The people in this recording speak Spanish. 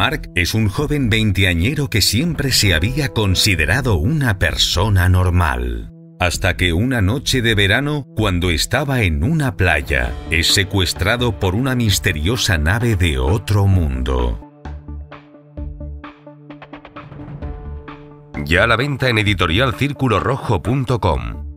Mark es un joven veinteañero que siempre se había considerado una persona normal. Hasta que una noche de verano, cuando estaba en una playa, es secuestrado por una misteriosa nave de otro mundo. Ya a la venta en editorialcirculorojo.com.